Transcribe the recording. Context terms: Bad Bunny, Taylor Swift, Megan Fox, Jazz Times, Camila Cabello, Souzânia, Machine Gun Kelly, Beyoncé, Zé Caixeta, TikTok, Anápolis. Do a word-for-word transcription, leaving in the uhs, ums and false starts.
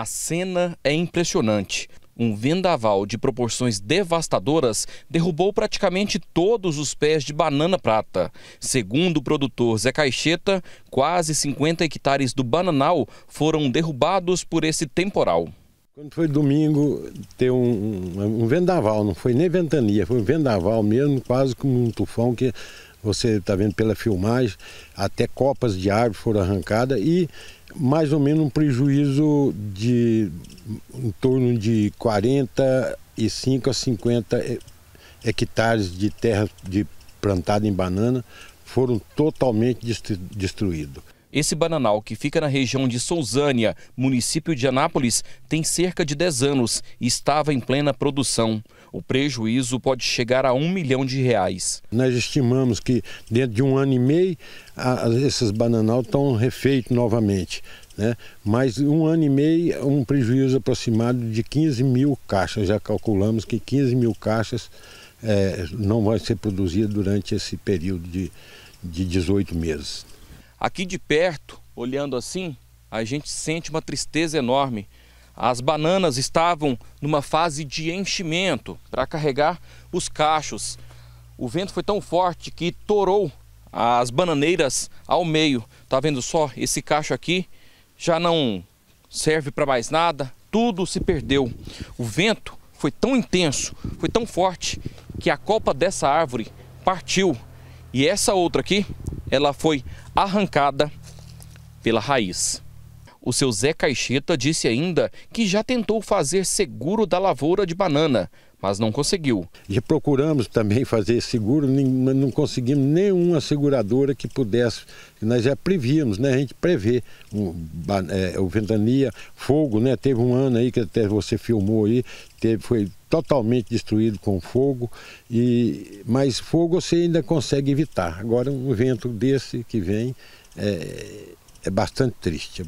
A cena é impressionante. Um vendaval de proporções devastadoras derrubou praticamente todos os pés de banana prata. Segundo o produtor Zé Caixeta, quase cinquenta hectares do bananal foram derrubados por esse temporal. Quando foi domingo, teve um, um vendaval, não foi nem ventania, foi um vendaval mesmo, quase como um tufão que você está vendo pela filmagem, até copas de árvore foram arrancadas e mais ou menos um prejuízo de em torno de quarenta e cinco a cinquenta hectares de terra de, plantada em banana foram totalmente destruídos. Esse bananal, que fica na região de Souzânia, município de Anápolis, tem cerca de dez anos e estava em plena produção. O prejuízo pode chegar a um milhão de reais. Nós estimamos que dentro de um ano e meio, a, esses bananal estão refeitos novamente, né? Mas um ano e meio, um prejuízo aproximado de quinze mil caixas. Já calculamos que quinze mil caixas é, não vai ser produzida durante esse período de, de dezoito meses. Aqui de perto, olhando assim, a gente sente uma tristeza enorme. As bananas estavam numa fase de enchimento para carregar os cachos. O vento foi tão forte que torou as bananeiras ao meio. Tá vendo só? Esse cacho aqui já não serve para mais nada. Tudo se perdeu. O vento foi tão intenso, foi tão forte, que a copa dessa árvore partiu. E essa outra aqui, ela foi arrancada pela raiz. O seu Zé Caixeta disse ainda que já tentou fazer seguro da lavoura de banana, mas não conseguiu. Já procuramos também fazer seguro, mas não conseguimos nenhuma seguradora que pudesse. Nós já prevíamos, né? A gente prevê o, é, o ventania, fogo, né? Teve um ano aí que até você filmou aí, teve, foi totalmente destruído com fogo, e, mas fogo você ainda consegue evitar. Agora um vento desse que vem é, é bastante triste.